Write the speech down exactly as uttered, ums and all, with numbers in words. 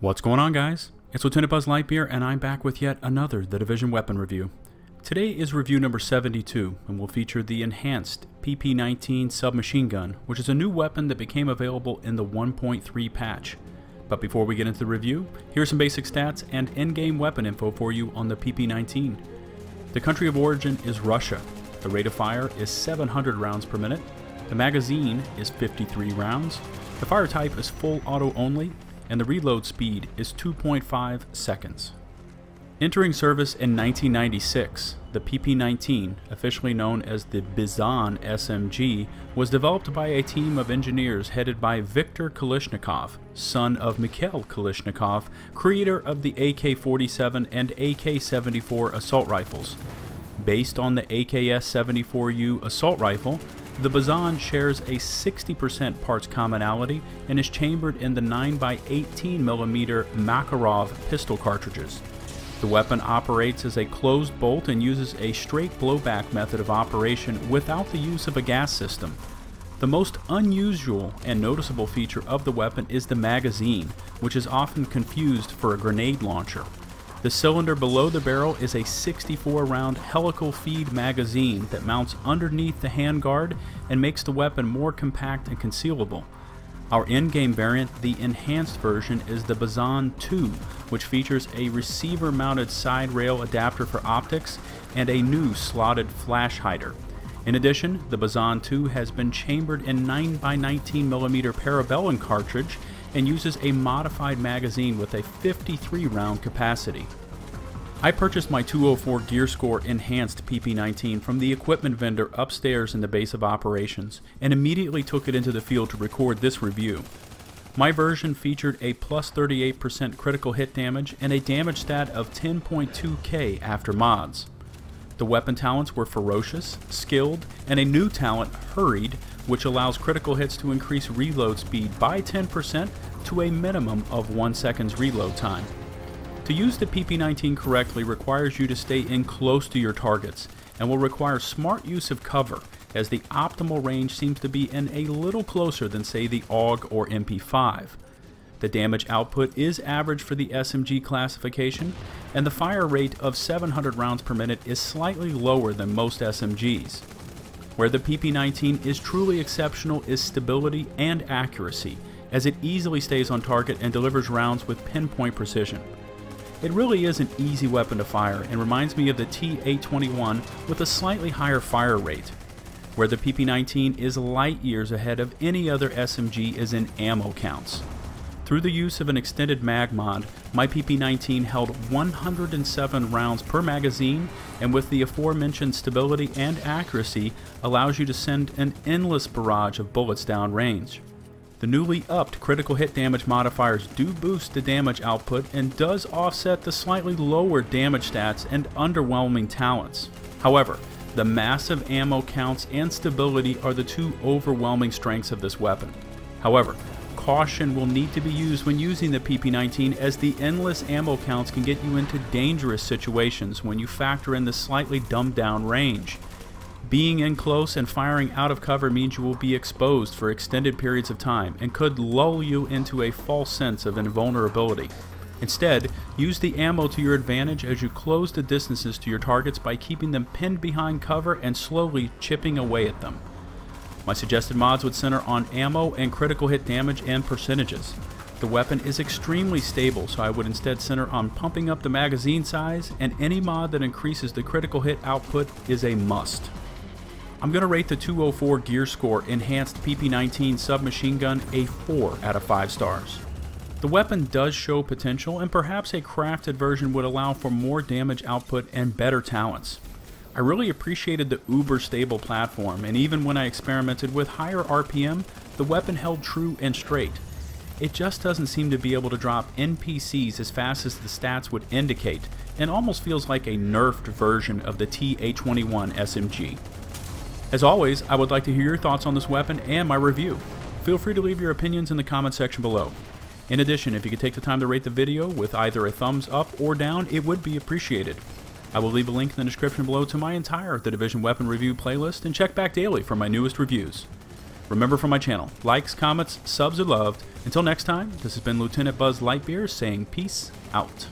What's going on, guys? It's Lieutenant Buzz Lightbeer, and I'm back with yet another The Division Weapon Review. Today is review number seventy-two, and will feature the enhanced P P nineteen submachine gun, which is a new weapon that became available in the one point three patch. But before we get into the review, here are some basic stats and in-game weapon info for you on the P P nineteen. The country of origin is Russia. The rate of fire is seven hundred rounds per minute. The magazine is fifty-three rounds. The fire type is full auto only, and the reload speed is two point five seconds. Entering service in nineteen ninety-six, the P P nineteen, officially known as the Bizon S M G, was developed by a team of engineers headed by Viktor Kalashnikov, son of Mikhail Kalashnikov, creator of the A K forty-seven and A K seventy-four assault rifles. Based on the A K S seventy-four U assault rifle, the Bizon shares a sixty percent parts commonality and is chambered in the nine by eighteen millimeter Makarov pistol cartridges. The weapon operates as a closed bolt and uses a straight blowback method of operation without the use of a gas system. The most unusual and noticeable feature of the weapon is the magazine, which is often confused for a grenade launcher. The cylinder below the barrel is a sixty-four round helical feed magazine that mounts underneath the handguard and makes the weapon more compact and concealable. Our in-game variant, the enhanced version, is the Bizon two, which features a receiver-mounted side rail adapter for optics and a new slotted flash hider. In addition, the Bizon two has been chambered in nine by nineteen millimeter Parabellum cartridge and uses a modified magazine with a fifty-three round capacity. I purchased my two oh four GearScore enhanced P P nineteen from the equipment vendor upstairs in the base of operations, and immediately took it into the field to record this review. My version featured a plus thirty-eight percent critical hit damage and a damage stat of ten point two K after mods. The weapon talents were ferocious, skilled, and a new talent, hurried, which allows critical hits to increase reload speed by ten percent to a minimum of one second's reload time. To use the P P nineteen correctly requires you to stay in close to your targets, and will require smart use of cover, as the optimal range seems to be in a little closer than, say, the A U G or M P five. The damage output is average for the S M G classification, and the fire rate of seven hundred rounds per minute is slightly lower than most S M Gs. Where the P P nineteen is truly exceptional is stability and accuracy, as it easily stays on target and delivers rounds with pinpoint precision. It really is an easy weapon to fire and reminds me of the T A twenty-one with a slightly higher fire rate. Where the P P nineteen is light years ahead of any other S M G is in ammo counts. Through the use of an extended mag mod, my P P nineteen held one hundred seven rounds per magazine, and with the aforementioned stability and accuracy, allows you to send an endless barrage of bullets downrange. The newly upped critical hit damage modifiers do boost the damage output and does offset the slightly lower damage stats and underwhelming talents. However, the massive ammo counts and stability are the two overwhelming strengths of this weapon. However, caution will need to be used when using the P P nineteen, as the endless ammo counts can get you into dangerous situations when you factor in the slightly dumbed down range. Being in close and firing out of cover means you will be exposed for extended periods of time and could lull you into a false sense of invulnerability. Instead, use the ammo to your advantage as you close the distances to your targets by keeping them pinned behind cover and slowly chipping away at them. My suggested mods would center on ammo and critical hit damage and percentages. The weapon is extremely stable, so I would instead center on pumping up the magazine size, and any mod that increases the critical hit output is a must. I'm going to rate the two oh four GearScore enhanced P P nineteen submachine gun a four out of five stars. The weapon does show potential, and perhaps a crafted version would allow for more damage output and better talents. I really appreciated the uber stable platform, and even when I experimented with higher R P M, the weapon held true and straight. It just doesn't seem to be able to drop N P Cs as fast as the stats would indicate, and almost feels like a nerfed version of the T A twenty-one S M G. As always, I would like to hear your thoughts on this weapon and my review. Feel free to leave your opinions in the comment section below. In addition, if you could take the time to rate the video with either a thumbs up or down, it would be appreciated. I will leave a link in the description below to my entire The Division Weapon Review playlist, and check back daily for my newest reviews. Remember from my channel, likes, comments, subs are loved. Until next time, this has been Lieutenant Buzz Lightbeer saying peace out.